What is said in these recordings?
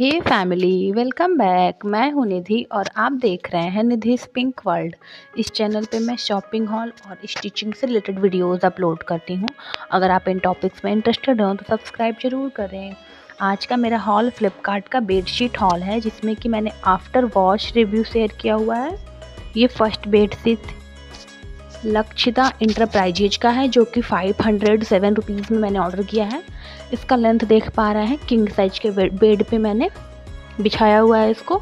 हे family, welcome back. मैं हूं निधि और आप देख रहे हैं निधि's पिंक वर्ल्ड। इस चैनल पे मैं शॉपिंग हॉल और स्टिचिंग से रिलेटेड वीडियोस अपलोड करती हूं। अगर आप इन टॉपिक्स में इंटरेस्टेड हो तो सब्सक्राइब जरूर करें। आज का मेरा हॉल फ्लिपकार्ट का बेडशीट हॉल है, जिसमें कि मैंने आफ्टर वॉश रिव्यू शेयर किया हुआ है। ये फर्स्ट बेडशीट लक्षिता एंटरप्राइजेज का है, जो कि 507 रुपीज़ में मैंने ऑर्डर किया है। इसका लेंथ देख पा रहे हैं, किंग साइज के बेड पे मैंने बिछाया हुआ है इसको।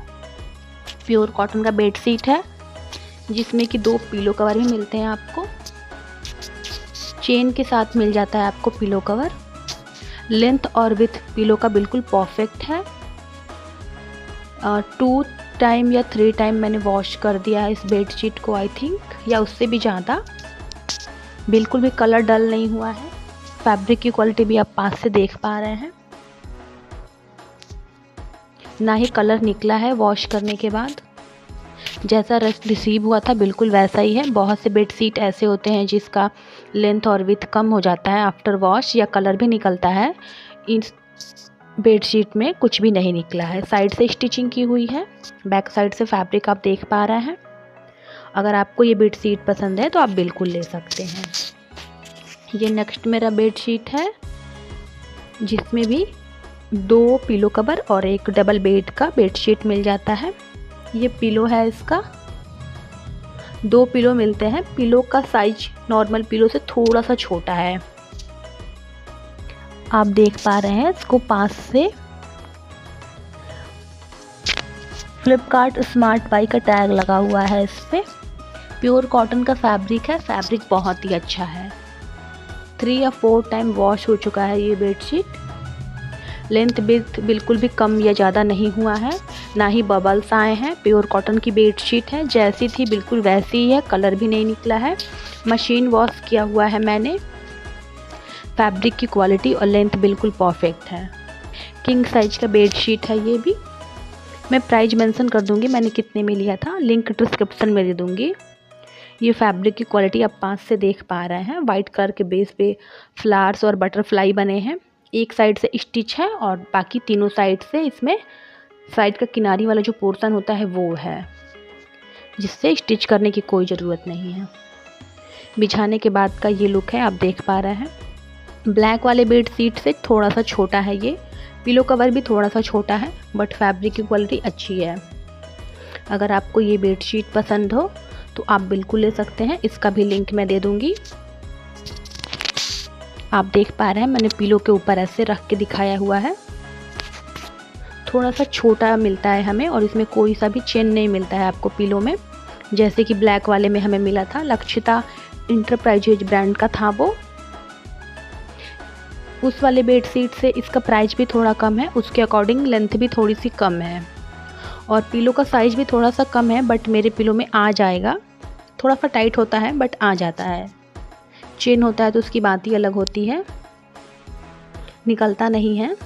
प्योर कॉटन का बेड शीट है, जिसमें कि दो पिलो कवर भी मिलते हैं आपको। चेन के साथ मिल जाता है आपको पिलो कवर। लेंथ और विथ पिलो का बिल्कुल परफेक्ट है। 2 टाइम या 3 टाइम मैंने वॉश कर दिया है इस बेड शीट को, आई थिंक, या उससे भी ज़्यादा। बिल्कुल भी कलर डल नहीं हुआ है। फैब्रिक की क्वालिटी भी आप पास से देख पा रहे हैं, ना ही कलर निकला है वॉश करने के बाद। जैसा रिसीव हुआ था बिल्कुल वैसा ही है। बहुत से बेड शीट ऐसे होते हैं जिसका लेंथ और विथ कम हो जाता है आफ्टर वॉश, या कलर भी निकलता है। इस बेडशीट में कुछ भी नहीं निकला है। साइड से स्टिचिंग की हुई है, बैक साइड से फैब्रिक आप देख पा रहे हैं। अगर आपको ये बेडशीट पसंद है तो आप बिल्कुल ले सकते हैं। ये नेक्स्ट मेरा बेडशीट है, जिसमें भी 2 पिलो कवर और एक डबल बेड का बेडशीट मिल जाता है। ये पिलो है, इसका 2 पिलो मिलते हैं। पिलो का साइज नॉर्मल पिलो से थोड़ा सा छोटा है, आप देख पा रहे हैं इसको पास से। फ्लिपकार्ट स्मार्ट बाई का टैग लगा हुआ है इस पर। प्योर कॉटन का फैब्रिक है, फैब्रिक बहुत ही अच्छा है। 3 या 4 टाइम वॉश हो चुका है ये बेडशीट। लेंथ विड्थ बिल्कुल भी कम या ज़्यादा नहीं हुआ है, ना ही बबल्स आए हैं। प्योर कॉटन की बेडशीट है, जैसी थी बिल्कुल वैसी ही है। कलर भी नहीं निकला है। मशीन वॉश किया हुआ है मैंने। फैब्रिक की क्वालिटी और लेंथ बिल्कुल परफेक्ट है। किंग साइज का बेडशीट है ये भी। मैं प्राइस मेंशन कर दूंगी मैंने कितने में लिया था, लिंक डिस्क्रिप्शन में दे दूंगी। ये फैब्रिक की क्वालिटी आप पास से देख पा रहे हैं। वाइट कलर के बेस पे फ्लावर्स और बटरफ्लाई बने हैं। एक साइड से स्टिच है और बाकी तीनों साइड से इसमें साइड का किनारी वाला जो पोर्शन होता है वो है, जिससे स्टिच करने की कोई ज़रूरत नहीं है। बिछाने के बाद का ये लुक है, आप देख पा रहे हैं। ब्लैक वाले बेड शीट से थोड़ा सा छोटा है ये। पिलो कवर भी थोड़ा सा छोटा है, बट फैब्रिक की क्वालिटी अच्छी है। अगर आपको ये बेड शीट पसंद हो तो आप बिल्कुल ले सकते हैं। इसका भी लिंक मैं दे दूंगी। आप देख पा रहे हैं, मैंने पिलो के ऊपर ऐसे रख के दिखाया हुआ है। थोड़ा सा छोटा मिलता है हमें, और इसमें कोई सा भी चेन नहीं मिलता है आपको पिलो में, जैसे कि ब्लैक वाले में हमें मिला था। लक्षिता एंटरप्राइजेज ब्रांड का था वो। उस वाले बेडशीट से इसका प्राइस भी थोड़ा कम है, उसके अकॉर्डिंग लेंथ भी थोड़ी सी कम है, और पिलो का साइज़ भी थोड़ा सा कम है, बट मेरे पिलो में आ जाएगा। थोड़ा सा टाइट होता है बट आ जाता है। चेन होता है तो उसकी बात ही अलग होती है, निकलता नहीं है।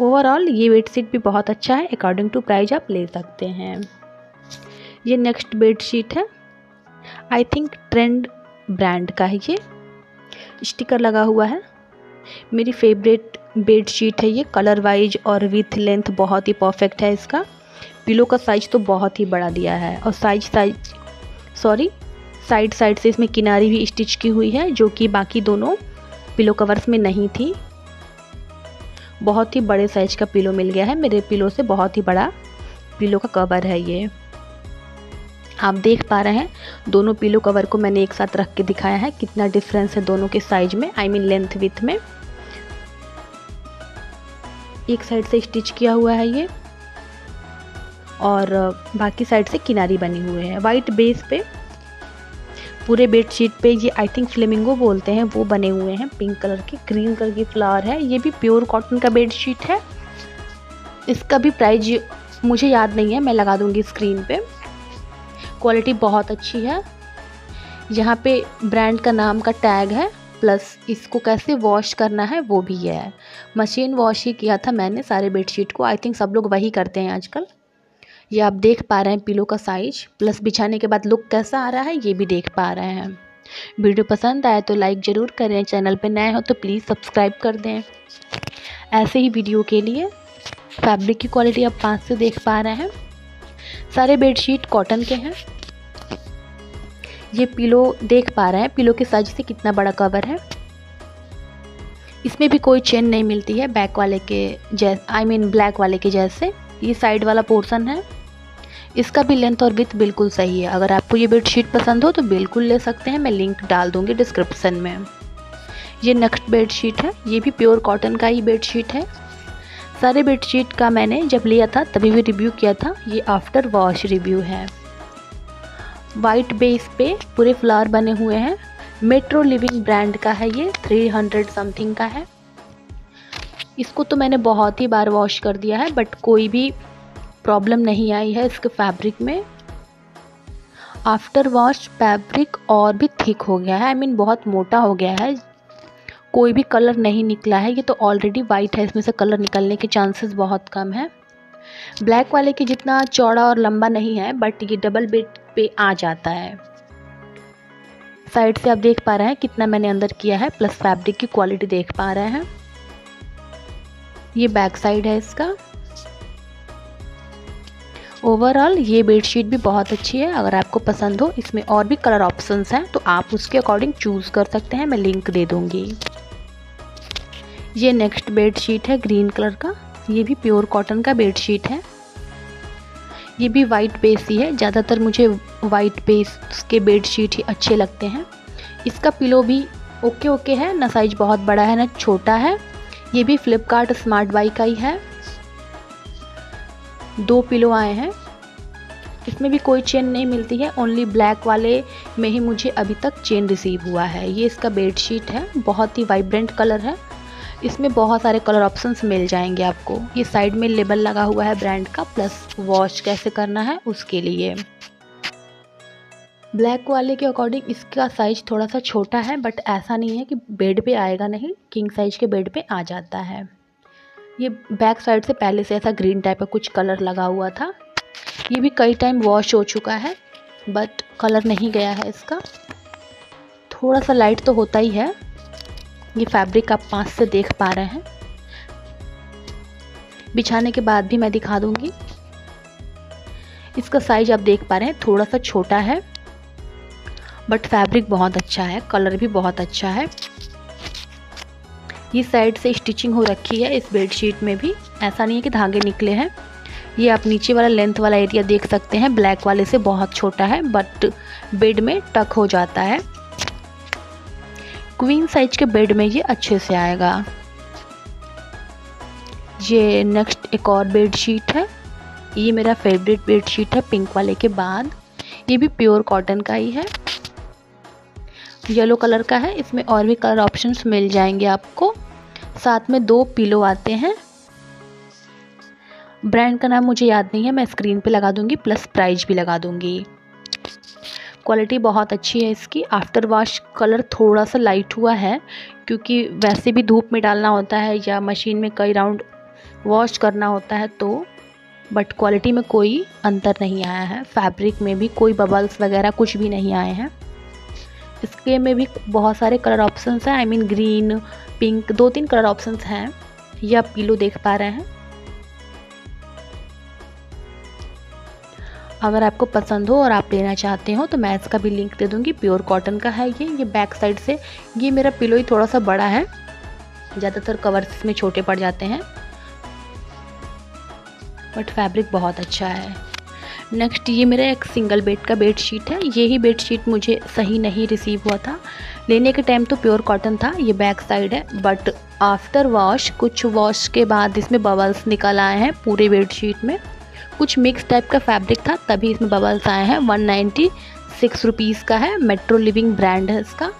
ओवरऑल ये बेडशीट भी बहुत अच्छा है। अकॉर्डिंग टू प्राइस आप ले सकते हैं। ये नेक्स्ट बेडशीट है, आई थिंक ट्रेंड ब्रांड का है ये। स्टिकर लगा हुआ है। मेरी फेवरेट बेडशीट है ये। कलर वाइज और विथ लेंथ बहुत ही परफेक्ट है इसका। पिलो का साइज तो बहुत ही बड़ा दिया है, और साइड से इसमें किनारी भी स्टिच की हुई है, जो कि बाकी दोनों पिलो कवर्स में नहीं थी। बहुत ही बड़े साइज का पिलो मिल गया है। मेरे पिलो से बहुत ही बड़ा पिलो का कवर है ये, आप देख पा रहे हैं। दोनों पिलो कवर को मैंने एक साथ रख के दिखाया है, कितना डिफरेंस है दोनों के साइज में, आई मीन लेंथ विथ में। एक साइड से स्टिच किया हुआ है ये, और बाकी साइड से किनारी बनी हुई है। वाइट बेस पे पूरे बेडशीट पे ये आई थिंक फ्लेमिंगो बोलते हैं वो बने हुए हैं, पिंक कलर के। ग्रीन कलर की फ्लावर है। ये भी प्योर कॉटन का बेडशीट है। इसका भी प्राइस मुझे याद नहीं है, मैं लगा दूंगी स्क्रीन पे। क्वालिटी बहुत अच्छी है। यहाँ पे ब्रांड का नाम का टैग है, प्लस इसको कैसे वॉश करना है वो भी है। मशीन वॉश ही किया था मैंने सारे बेडशीट को, आई थिंक सब लोग वही करते हैं आजकल। ये आप देख पा रहे हैं पिलो का साइज, प्लस बिछाने के बाद लुक कैसा आ रहा है ये भी देख पा रहे हैं। वीडियो पसंद आए तो लाइक ज़रूर करें। चैनल पे नए हो तो प्लीज़ सब्सक्राइब कर दें ऐसे ही वीडियो के लिए। फैब्रिक की क्वालिटी आप पास से देख पा रहे हैं। सारे बेडशीट कॉटन के हैं। ये पिलो देख पा रहे हैं, पिलो के साइज से कितना बड़ा कवर है। इसमें भी कोई चेन नहीं मिलती है बैक वाले के जैसे, ब्लैक वाले के जैसे। ये साइड वाला पोर्शन है, इसका भी लेंथ और विड्थ बिल्कुल सही है। अगर आपको ये बेडशीट पसंद हो तो बिल्कुल ले सकते हैं, मैं लिंक डाल दूँगी डिस्क्रिप्शन में। ये नेक्स्ट बेडशीट है, ये भी प्योर कॉटन का ही बेडशीट है। सारे बेडशीट का मैंने जब लिया था तभी भी रिव्यू किया था, ये आफ्टर वॉश रिव्यू है। वाइट बेस पे पूरे फ्लावर बने हुए हैं। मेट्रो लिविंग ब्रांड का है, ये 300 समथिंग का है। इसको तो मैंने बहुत ही बार वॉश कर दिया है बट कोई भी प्रॉब्लम नहीं आई है इसके फैब्रिक में। आफ्टर वॉश फैब्रिक और भी थिक हो गया है, बहुत मोटा हो गया है। कोई भी कलर नहीं निकला है, ये तो ऑलरेडी वाइट है, इसमें से कलर निकलने के चांसेस बहुत कम है। ब्लैक वाले के जितना चौड़ा और लंबा नहीं है बट ये डबल बेड पे आ जाता है। साइड से आप देख पा रहे हैं कितना मैंने अंदर किया है, प्लस फैब्रिक की क्वालिटी देख पा रहे हैं। ये बैक साइड है इसका। ओवरऑल ये बेडशीट भी बहुत अच्छी है। अगर आपको पसंद हो, इसमें और भी कलर ऑप्शंस हैं तो आप उसके अकॉर्डिंग चूज़ कर सकते हैं, मैं लिंक दे दूँगी। ये नेक्स्ट बेडशीट है ग्रीन कलर का, ये भी प्योर कॉटन का बेडशीट है। ये भी वाइट बेस ही है, ज़्यादातर मुझे वाइट बेस के बेडशीट ही अच्छे लगते हैं। इसका पिलो भी ओके है, ना साइज बहुत बड़ा है ना छोटा है। ये भी फ्लिपकार्ट स्मार्ट बाई का ही है। दो पिलो आए हैं, इसमें भी कोई चेन नहीं मिलती है, ओनली ब्लैक वाले में ही मुझे अभी तक चेन रिसीव हुआ है। ये इसका बेडशीट है, बहुत ही वाइब्रेंट कलर है। इसमें बहुत सारे कलर ऑप्शंस मिल जाएंगे आपको। ये साइड में लेबल लगा हुआ है ब्रांड का, प्लस वॉश कैसे करना है उसके लिए। ब्लैक वाले के अकॉर्डिंग इसका साइज थोड़ा सा छोटा है बट ऐसा नहीं है कि बेड पे आएगा नहीं, किंग साइज के बेड पे आ जाता है। ये बैक साइड से पहले से ऐसा ग्रीन टाइप का कुछ कलर लगा हुआ था। ये भी कई टाइम वॉश हो चुका है बट कलर नहीं गया है इसका, थोड़ा सा लाइट तो होता ही है। ये फैब्रिक आप पास से देख पा रहे हैं, बिछाने के बाद भी मैं दिखा दूंगी। इसका साइज आप देख पा रहे हैं, थोड़ा सा छोटा है बट फैब्रिक बहुत अच्छा है, कलर भी बहुत अच्छा है। ये साइड से स्टिचिंग हो रखी है इस बेडशीट में भी, ऐसा नहीं है कि धागे निकले हैं। ये आप नीचे वाला लेंथ वाला एरिया देख सकते हैं, ब्लैक वाले से बहुत छोटा है बट बेड में टक हो जाता है। क्वीन साइज के बेड में ये अच्छे से आएगा। ये नेक्स्ट एक और बेडशीट है, ये मेरा फेवरेट बेडशीट है पिंक वाले के बाद। ये भी प्योर कॉटन का ही है, येलो कलर का है। इसमें और भी कलर ऑप्शंस मिल जाएंगे आपको। साथ में दो पिलो आते हैं, ब्रांड का नाम मुझे याद नहीं है, मैं स्क्रीन पे लगा दूंगी प्लस प्राइस भी लगा दूंगी। क्वालिटी बहुत अच्छी है इसकी। आफ्टर वॉश कलर थोड़ा सा लाइट हुआ है क्योंकि वैसे भी धूप में डालना होता है या मशीन में कई राउंड वॉश करना होता है तो, बट क्वालिटी में कोई अंतर नहीं आया है। फैब्रिक में भी कोई बबल्स वगैरह कुछ भी नहीं आए हैं। इसके में भी बहुत सारे कलर ऑप्शंस हैं, ग्रीन पिंक, 2-3 कलर ऑप्शंस हैं। ये आप पिलो देख पा रहे हैं। अगर आपको पसंद हो और आप लेना चाहते हो तो मैं इसका भी लिंक दे दूंगी। प्योर कॉटन का है ये। ये बैक साइड से, ये मेरा पिलो ही थोड़ा सा बड़ा है, ज़्यादातर कवर्स इसमें छोटे पड़ जाते हैं बट फैब्रिक बहुत अच्छा है। नेक्स्ट ये मेरा एक सिंगल बेड का बेडशीट है। ये ही बेडशीट मुझे सही नहीं रिसीव हुआ था, लेने के टाइम तो प्योर कॉटन था। ये बैक साइड है बट आफ्टर वॉश, कुछ वॉश के बाद इसमें बबल्स निकल आए हैं पूरे बेडशीट में। कुछ मिक्स टाइप का फैब्रिक था तभी इसमें बबल्स आए हैं। 196 रुपीज़ का है, मेट्रो लिविंग ब्रांड है इसका।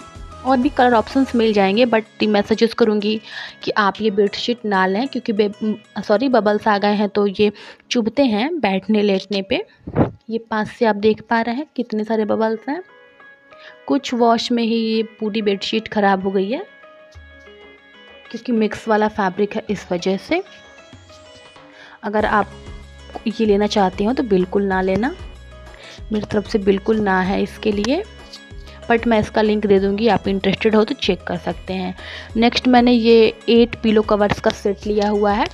और भी कलर ऑप्शंस मिल जाएंगे बट मैं सजेस्ट करूँगी कि आप ये बेडशीट ना लें क्योंकि बबल्स आ गए हैं तो ये चुभते हैं बैठने लेटने पे। ये पास से आप देख पा रहे हैं कितने सारे बबल्स हैं। कुछ वॉश में ही ये पूरी बेडशीट ख़राब हो गई है क्योंकि मिक्स वाला फैब्रिक है इस वजह से। अगर आप ये लेना चाहते हो तो बिल्कुल ना लेना, मेरी तरफ से बिल्कुल ना है इसके लिए, बट मैं इसका लिंक दे दूंगी, आप इंटरेस्टेड हो तो चेक कर सकते हैं। नेक्स्ट मैंने ये 8 पिलो कवर्स का सेट लिया हुआ है।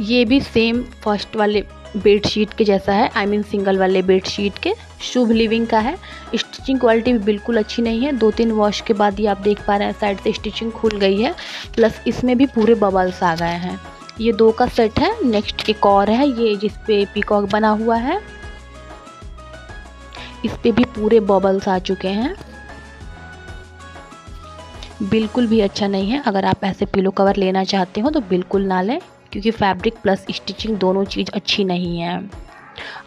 ये भी सेम फर्स्ट वाले बेडशीट के जैसा है, आई मीन सिंगल वाले बेडशीट के। शुभ लिविंग का है। स्टिचिंग क्वालिटी भी बिल्कुल अच्छी नहीं है, 2-3 वॉश के बाद ही आप देख पा रहे हैं साइड से स्टिचिंग खुल गई है, प्लस इसमें भी पूरे बबल्स आ गए हैं। ये 2 का सेट है। नेक्स्ट एक और है, ये जिस पे पीकॉक बना हुआ है, इस पे भी पूरे बबल्स आ चुके हैं, बिल्कुल भी अच्छा नहीं है। अगर आप ऐसे पिलो कवर लेना चाहते हो तो बिल्कुल ना लें, क्योंकि फैब्रिक प्लस स्टिचिंग दोनों चीज़ अच्छी नहीं है।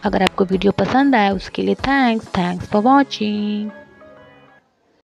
अगर आपको वीडियो पसंद आया उसके लिए थैंक्स फॉर वॉचिंग।